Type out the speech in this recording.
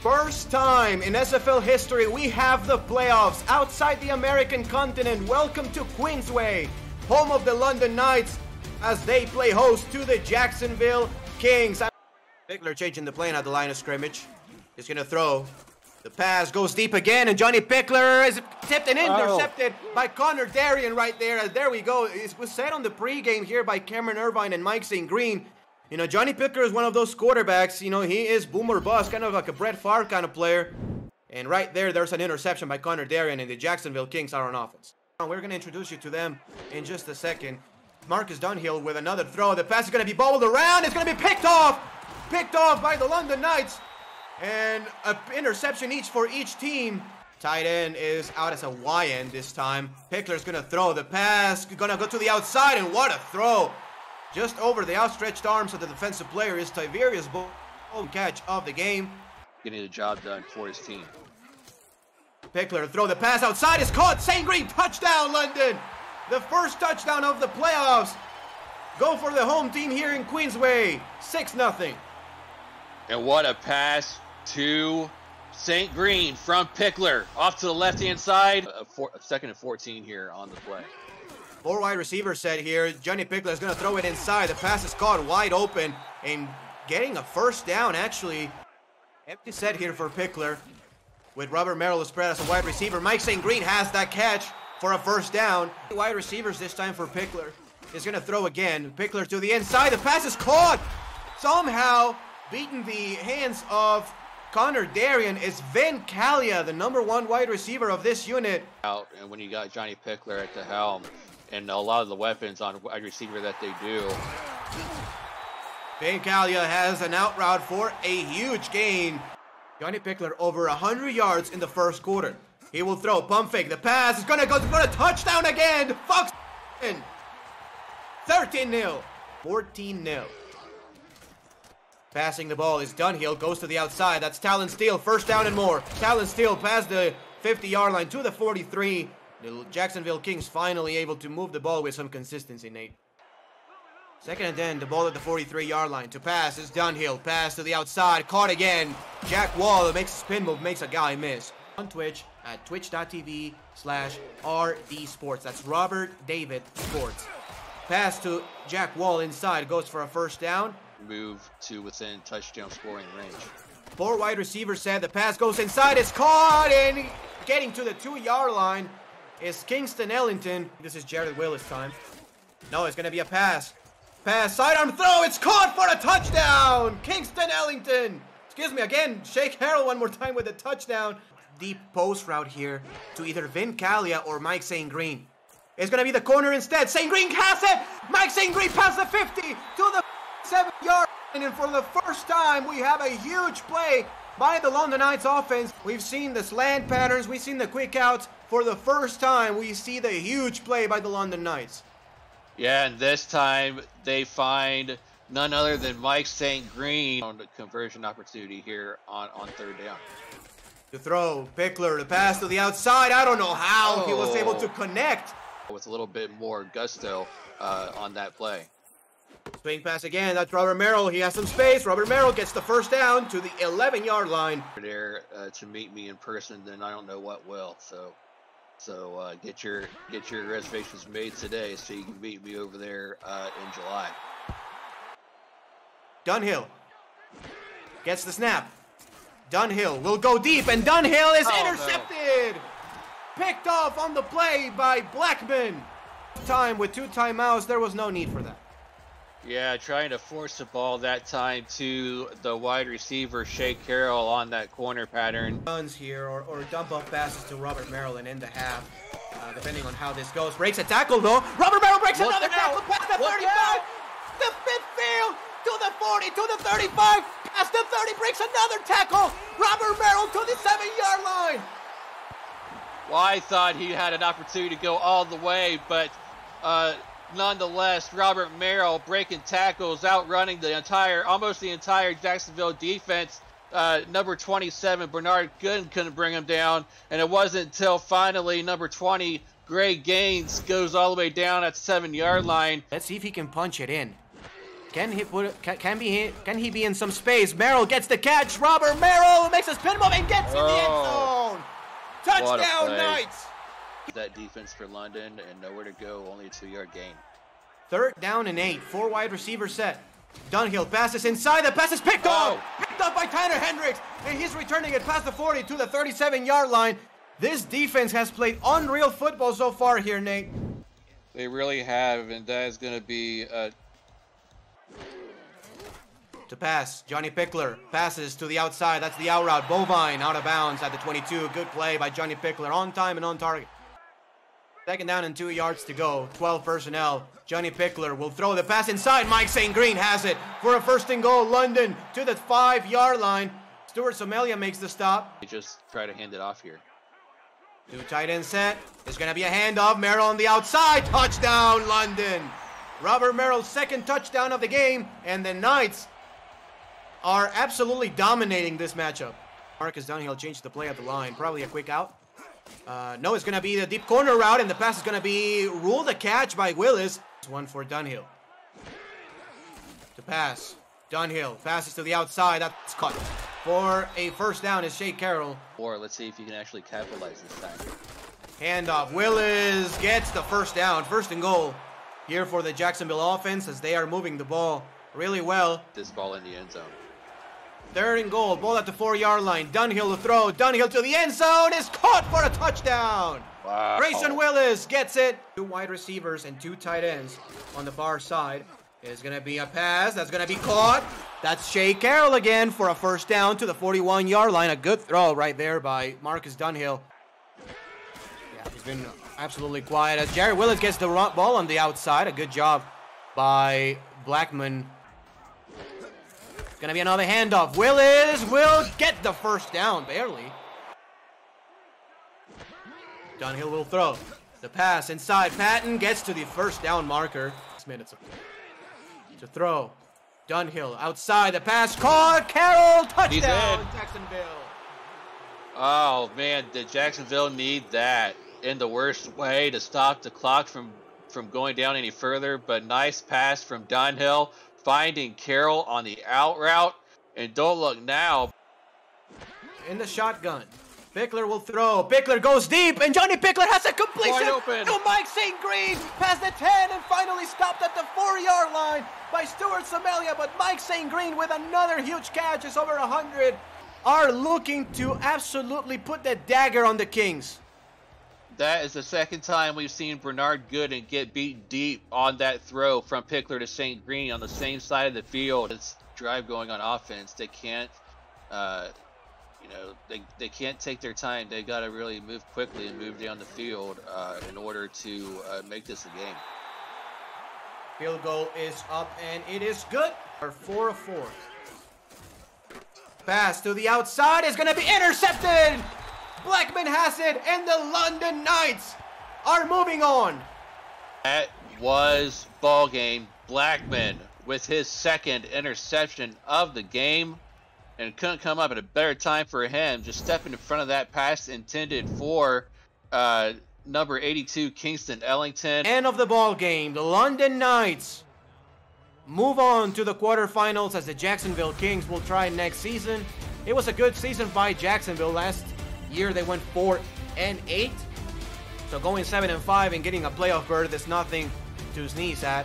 First time in SFL history, we have the playoffs outside the American continent. Welcome to Queensway, home of the London Knights, as they play host to the Jacksonville Kings. Pickler changing the plane at the line of scrimmage. He's going to throw. The pass goes deep again, and Johnny Pickler is tipped and intercepted by Connor Darian right there. And there we go. It was said on the pregame here by Cameron Irvine and Mike Zane Green. You know, Johnny Pickler is one of those quarterbacks, you know, he is boom or bust, kind of like a Brett Favre kind of player. And right there, there's an interception by Connor Darian, and the Jacksonville Kings are on offense. We're going to introduce you to them in just a second. Marcus Dunhill with another throw. The pass is going to be bobbled around. It's going to be picked off. Picked off by the London Knights. And an interception each for each team. Tight end is out as a Y end this time. Pickler's going to throw the pass. Going to go to the outside, and what a throw. Just over the outstretched arms of the defensive player is Tiberius Bull. Catch of the game. Getting the job done for his team. Pickler throw the pass outside. It's caught. St. Green, touchdown, London. The first touchdown of the playoffs. Go for the home team here in Queensway. 6-0. And what a pass to St. Green from Pickler. Off to the left-hand side. A second and 14 here on the play. Four wide receiver set here. Johnny Pickler is going to throw it inside. The pass is caught wide open and getting a first down, actually. Empty set here for Pickler with Robert Merrill spread as a wide receiver. Mike St. Green has that catch for a first down. Wide receivers this time for Pickler. He's going to throw again. Pickler to the inside. The pass is caught. Somehow beaten the hands of Connor Darian. Is Vin Callia, the #1 wide receiver of this unit. Out, and when you got Johnny Pickler at the helm, and a lot of the weapons on wide receiver that they do. Vin Callia has an out route for a huge gain. Johnny Pickler over 100 yards in the first quarter. He will throw, pump fake, the pass is gonna go for a touchdown again. Fox 13-0, 14-0. Passing the ball is Dunhill, goes to the outside. That's Talon Steele, first down and more. Talon Steele past the 50-yard line to the 43. The Jacksonville Kings finally able to move the ball with some consistency, Nate. Second and 10, the ball at the 43-yard line. To pass is Dunhill. Pass to the outside, caught again. Jack Wall makes a spin move, makes a guy miss. On Twitch at twitch.tv/RD Sports. That's Robert David Sports. Pass to Jack Wall inside, goes for a first down. Move to within touchdown scoring range. Four wide receivers said the pass goes inside. It's caught, and getting to the 2-yard line is Kingston Ellington. This is Jared Willis time. No, it's going to be a pass. Pass, sidearm throw, it's caught for a touchdown! Kingston Ellington! Excuse me, again, shake Harrell one more time with a touchdown. Deep post route here to either Vin Callia or Mike St. Green. It's going to be the corner instead. St. Green has it! Mike St. Green past the 50 to the 7-yard line, and for the first time, we have a huge play by the London Knights offense. We've seen the slant patterns, we've seen the quick outs. For the first time, we see the huge play by the London Knights. Yeah, and this time they find none other than Mike St. Green on the conversion opportunity here on third down. To throw, Pickler, the pass to the outside. I don't know how he was able to connect. With a little bit more gusto on that play. Swing pass again, that's Robert Merrill. He has some space. Robert Merrill gets the first down to the 11-yard line. There to meet me in person, then I don't know what will, so... get your reservations made today so you can meet me over there in July. Dunhill gets the snap. Dunhill will go deep, and Dunhill is intercepted. No. Picked off on the play by Blackman. Time with 2 timeouts, there was no need for that. Yeah, trying to force the ball that time to the wide receiver, Shea Carroll, on that corner pattern. Runs here, or dump-off passes to Robert Merrill and in the half, depending on how this goes. Breaks a tackle, though. Robert Merrill breaks another tackle, past the 35, the midfield, to the 40, to the 35, past the 30, breaks another tackle. Robert Merrill to the 7-yard line. Well, I thought he had an opportunity to go all the way, but... nonetheless, Robert Merrill breaking tackles, outrunning the entire, almost the entire Jacksonville defense. Number 27, Bernard Gooden couldn't bring him down, and it wasn't until finally number 20, Gray Gaines, goes all the way down at the 7-yard line. Let's see if he can punch it in. Can he be in some space? Merrill gets the catch. Robert Merrill makes his pin move and gets in the end zone. Touchdown Knights. That defense for London and nowhere to go. Only a 2-yard gain. 3rd down and 8. 4 wide receiver set. Dunhill passes inside. The pass is picked off. Picked up by Tanner Hendricks, and he's returning it past the 40 to the 37-yard line. This defense has played unreal football so far here, Nate. They really have, and that is going to be to pass. Johnny Pickler passes to the outside. That's the out route. Bovine out of bounds at the 22. Good play by Johnny Pickler, on time and on target. 2nd down and 2 yards to go. 12 personnel. Johnny Pickler will throw the pass inside. Mike St. Green has it for a 1st and goal. London to the 5-yard line. Stuart Samelia makes the stop. They just try to hand it off here. 2 tight end set. There's going to be a handoff. Merrill on the outside. Touchdown, London. Robert Merrill's 2nd touchdown of the game. And the Knights are absolutely dominating this matchup. Marcus Dunhill changed the play at the line. Probably a quick out. No, it's going to be the deep corner route. And the pass is going to be ruled a catch by Willis. One for Dunhill. To pass. Dunhill passes to the outside. That's caught. For a 1st down is Shea Carroll. Or let's see if you can actually capitalize this time. Handoff. Willis gets the 1st down. 1st and goal here for the Jacksonville offense as they are moving the ball really well. This ball in the end zone. 3rd and goal. Ball at the 4-yard line. Dunhill to throw. Dunhill to the end zone is caught for a touchdown. Wow. Grayson Willis gets it. 2 wide receivers and 2 tight ends on the far side. It's going to be a pass that's going to be caught. That's Shea Carroll again for a 1st down to the 41-yard line. A good throw right there by Marcus Dunhill. Yeah, he's been absolutely quiet. As Jared Willis gets the ball on the outside. A good job by Blackman. It's going to be another handoff. Willis will get the 1st down, barely. Dunhill will throw. The pass inside. Patton gets to the 1st down marker. 6 minutes of play. To throw. Dunhill outside. The pass caught. Carroll touchdown. Jacksonville. Oh man, did Jacksonville need that in the worst way to stop the clock from going down any further? But nice pass from Dunhill, finding Carroll on the out route. And don't look now. In the shotgun. Pickler will throw. Pickler goes deep, and Johnny Pickler has a completion to Mike St. Green. Past the 10 and finally stopped at the 4-yard line by Stuart Samelia, but Mike St. Green with another huge catch is over 100. Are looking to absolutely put the dagger on the Kings. That is the 2nd time we've seen Bernard Gooden get beat deep on that throw from Pickler to St. Green on the same side of the field. It's drive going on offense. They can't... you know, they can't take their time. They got to really move quickly and move down the field in order to make this a game. Field goal is up and it is good. Our 4 of 4. Pass to the outside is going to be intercepted. Blackman has it, and the London Knights are moving on. That was ball game. Blackman with his 2nd interception of the game. And couldn't come up at a better time for him. Just stepping in front of that pass intended for number 82, Kingston Ellington. End of the ball game. The London Knights move on to the quarterfinals as the Jacksonville Kings will try next season. It was a good season by Jacksonville. Last year they went 4-8. So going 7-5 and getting a playoff berth is nothing to sneeze at.